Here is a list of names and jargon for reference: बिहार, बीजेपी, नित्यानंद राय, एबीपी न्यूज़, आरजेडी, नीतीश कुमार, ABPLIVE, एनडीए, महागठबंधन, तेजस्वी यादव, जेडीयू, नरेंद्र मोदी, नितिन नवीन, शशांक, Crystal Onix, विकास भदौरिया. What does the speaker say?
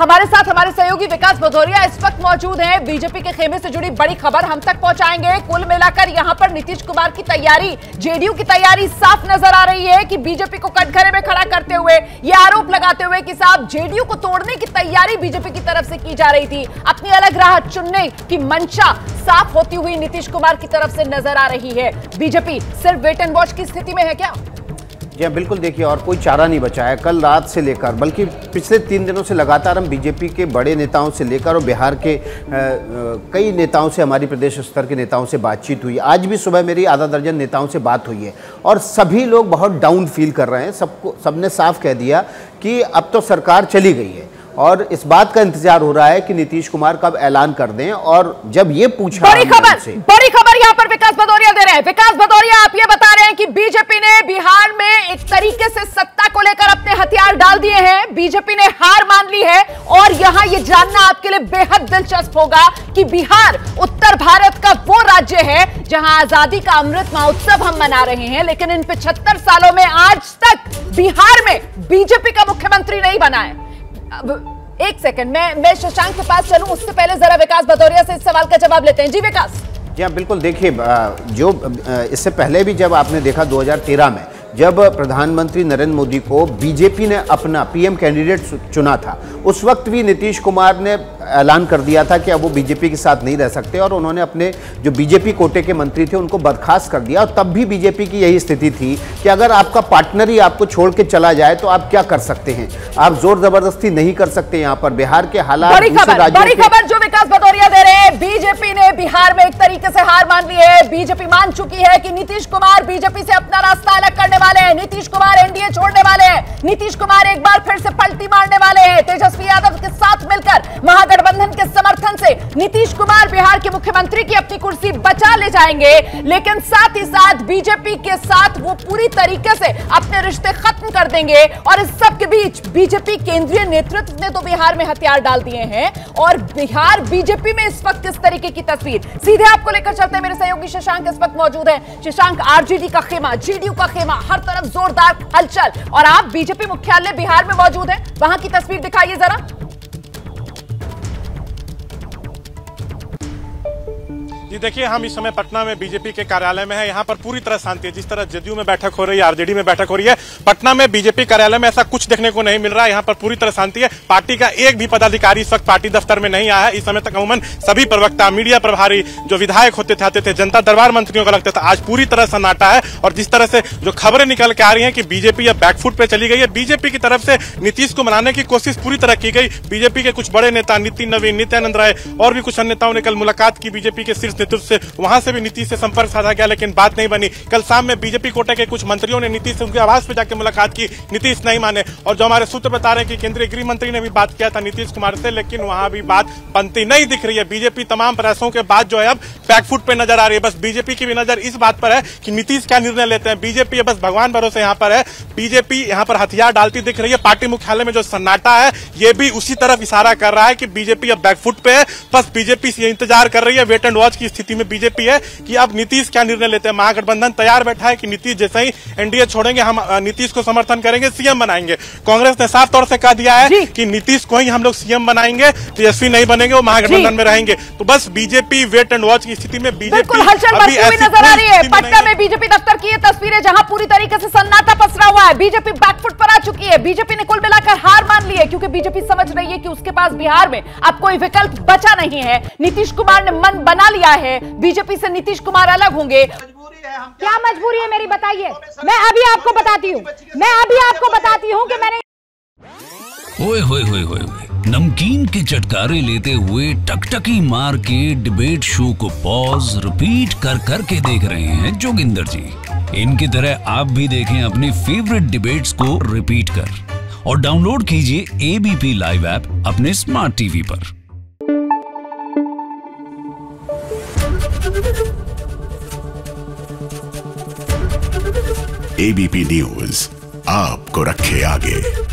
हमारे साथ हमारे सहयोगी विकास भदौरिया इस वक्त मौजूद हैं। बीजेपी के खेमे से जुड़ी बड़ी खबर हम तक पहुंचाएंगे। कुल मिलाकर यहां पर नीतीश कुमार की तैयारी, जेडीयू की तैयारी साफ नजर आ रही है कि बीजेपी को कटघरे में खड़ा करते हुए, ये आरोप लगाते हुए कि साहब जेडीयू को तोड़ने की तैयारी बीजेपी की तरफ से की जा रही थी, अपनी अलग राह चुनने की मंशा साफ होती हुई नीतीश कुमार की तरफ से नजर आ रही है। बीजेपी सिर्फ वेट एंड वॉच की स्थिति में है क्या? जी बिल्कुल, देखिए और कोई चारा नहीं बचा है। कल रात से लेकर बल्कि पिछले 3 दिनों से लगातार हम बीजेपी के बड़े नेताओं से लेकर और बिहार के कई नेताओं से, हमारी प्रदेश स्तर के नेताओं से बातचीत हुई। आज भी सुबह मेरी आधा दर्जन नेताओं से बात हुई है और सभी लोग बहुत डाउन फील कर रहे हैं। सबको, सबने साफ कह दिया कि अब तो सरकार चली गई है और इस बात का इंतजार हो रहा है कि नीतीश कुमार कब ऐलान कर दें। और जब ये पूछा, बड़ी खबर यहाँ पर विकास भदौरिया दे रहे हैं। विकास भदौरिया, आप ये बता रहे हैं कि बीजेपी ने बिहार में एक तरीके से सत्ता को लेकर अपने हथियार डाल दिए हैं, बीजेपी ने हार मान ली है और यहाँ ये जानना आपके लिए बेहद दिलचस्प होगा कि बिहार उत्तर भारत का वो राज्य है जहाँ आजादी का अमृत महोत्सव हम मना रहे हैं, लेकिन इन 75 सालों में आज तक बिहार में बीजेपी का मुख्यमंत्री नहीं बना है। अब एक सेकंड मैं शशांक के पास चलूं, उससे पहले जरा विकास भदौरिया से इस सवाल का जवाब लेते हैं। जी विकास। जी हाँ बिल्कुल, देखिए जो इससे पहले भी जब आपने देखा 2013 में जब प्रधानमंत्री नरेंद्र मोदी को बीजेपी ने अपना पीएम कैंडिडेट चुना था, उस वक्त भी नीतीश कुमार ने ऐलान कर दिया था कि अब वो बीजेपी के साथ नहीं रह सकते और उन्होंने अपने जो बीजेपी कोटे के मंत्री थे उनको बर्खास्त कर दिया। और तब भी बीजेपी की यही स्थिति थी कि अगर आपका पार्टनर ही आपको छोड़ के चला जाए तो आप क्या कर सकते हैं, आप जोर जबरदस्ती नहीं कर सकते। यहाँ पर बिहार के हालात, बड़ी खबर जो विकास भदौरिया दे रहे हैं, बीजेपी ने बिहार में एक तरीके से हार मान ली है। बीजेपी मान चुकी है कि नीतीश कुमार बीजेपी से अपना रास्ता अलग करने वाले हैं, नीतीश कुमार एनडीए छोड़ने वाले हैं, नीतीश कुमार एक बार फिर से पलटी मारने वाले हैं। तेजस्वी यादव के साथ मिलकर महागठबंधन के समर्थन से नीतीश कुमार बिहार के मुख्यमंत्री की अपनी कुर्सी बचा ले जाएंगे, लेकिन साथ ही साथ बीजेपी के साथ वो पूरी तरीके से अपने रिश्ते खत्म कर देंगे। और इस सब के बीच बीजेपी केंद्रीय नेतृत्व ने तो बिहार में हथियार डाल दिए हैं और बिहार बीजेपी में इस वक्त किस तरीके की तस्वीर, सीधे आपको लेकर चलते हैं। मेरे सहयोगी शशांक इस वक्त मौजूद है। शशांक, आरजेडी का खेमा, जेडीयू का खेमा, हर तरफ जोरदार हलचल और आप बीजेपी मुख्यालय बिहार में मौजूद है, वहां की तस्वीर दिखाइए जरा। जी देखिए, हम इस समय पटना में बीजेपी के कार्यालय में है। यहाँ पर पूरी तरह शांति है। जिस तरह जदयू में बैठक हो रही है, आरजेडी में बैठक हो रही है, पटना में बीजेपी कार्यालय में ऐसा कुछ देखने को नहीं मिल रहा है। यहाँ पर पूरी तरह शांति है। पार्टी का एक भी पदाधिकारी इस वक्त पार्टी दफ्तर में नहीं आया है। इस समय तक अमूमन सभी प्रवक्ता, मीडिया प्रभारी, जो विधायक होते थे आते थे, जनता दरबार मंत्रियों का लगता था। आज पूरी तरह सन्नाटा है और जिस तरह से जो खबरें निकल के आ रही है कि बीजेपी अब बैकफुट पे चली गई है, बीजेपी की तरफ से नीतीश को मनाने की कोशिश पूरी तरह की गई। बीजेपी के कुछ बड़े नेता नितिन नवीन, नित्यानंद राय और भी कुछ अन्य नेताओं ने कल मुलाकात की बीजेपी के शीर्ष नेतृत्व से, वहां से भी नीतीश से संपर्क साधा गया लेकिन बात नहीं बनी। कल शाम में बीजेपी कोटे के कुछ मंत्रियों ने नीतीश से उनके आवास पर जाकर मुलाकात की, नीतीश नहीं माने। और जो हमारे सूत्र बता रहे हैं कि केंद्रीय गृह मंत्री ने भी बात किया था नीतीश कुमार से, लेकिन वहां भी बात बनती नहीं दिख रही है। बीजेपी तमाम प्रयासों के बाद जो है अब बैकफुट पे नजर आ रही है। बस बीजेपी की भी नजर इस बात पर है कि नीतीश क्या निर्णय लेते हैं। बीजेपी बस भगवान भरोसे यहाँ पर है, बीजेपी यहाँ पर हथियार डालती दिख रही है। पार्टी मुख्यालय में जो सन्नाटा है ये भी उसी तरफ इशारा कर रहा है कि बीजेपी अब बैकफुट पे है। बस बीजेपी से इंतजार कर रही है, वेट एंड वॉच की स्थिति में बीजेपी है कि अब नीतीश क्या निर्णय लेते हैं। महागठबंधन तैयार बैठा है कि नीतीश जैसे ही एनडीए छोड़ेंगे हम नीतीश को समर्थन करेंगे, सीएम बनाएंगे। कांग्रेस ने साफ तौर से कह दिया है कि नीतीश को ही हम लोग सीएम बनाएंगे, तेजस्वी नहीं बनेंगे, वो महागठबंधन में रहेंगे। तो बस बीजेपी वेट एंड वॉच की स्थिति में बीजेपी नजर आ रही है। पटना में बीजेपी दफ्तर की तस्वीरें जहां पूरी तरीके से सन्नाटा पसरा हुआ है। बीजेपी बैकफुट पर आ चुकी है। बीजेपी ने कुल मिलाकर हार मान ली है क्योंकि बीजेपी समझ रही है कि उसके पास बिहार में अब कोई विकल्प बचा नहीं है। नीतीश कुमार ने मन बना लिया है, बीजेपी से नीतीश कुमार अलग होंगे। क्या मजबूरी है मेरी, बताइए। मैं अभी आपको बताती हूँ कि मैंने ओए नमकीन के चटकारे लेते हुए टकटकी मार के डिबेट शो को पॉज रिपीट कर करके देख रहे हैं जोगिंदर जी। इनकी तरह आप भी देखें अपने फेवरेट डिबेट्स को रिपीट कर और डाउनलोड कीजिए एबीपी लाइव ऐप अपने स्मार्ट टीवी पर। एबीपी न्यूज़ आपको रखे आगे।